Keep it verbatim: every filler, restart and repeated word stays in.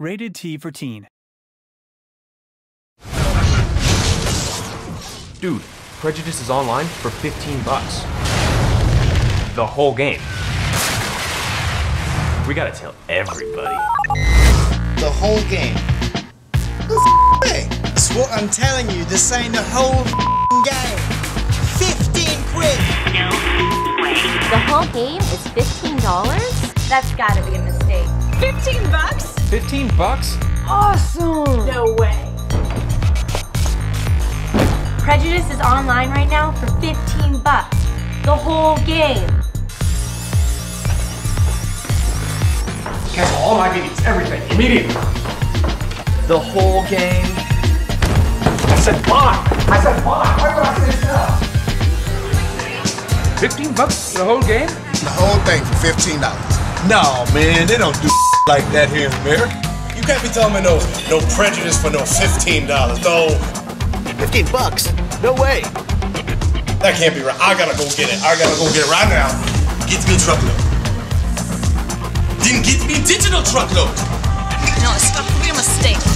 Rated T for Teen. Dude, Prejudice is online for fifteen bucks. The whole game. We gotta tell everybody. The whole game. The thing. That's what I'm telling you. They're saying the whole game. fifteen quid. No way. The whole game is fifteen dollars? That's gotta be a mistake. fifteen bucks? fifteen bucks? Awesome! No way. Prejudice is online right now for fifteen bucks. The whole game. Cancel all my meetings, everything, immediately. The whole game. I said fine. I said fine. Why would I say this now? fifteen bucks for the whole game? The whole thing for fifteen dollars. No, man, they don't do like that here in America. You can't be telling me no, no prejudice for no fifteen dollars, no. fifteen bucks? No way. That can't be right. I gotta go get it. I gotta go get it right now. Get me a truckload. Then get me a digital truckload. No, it's probably a mistake.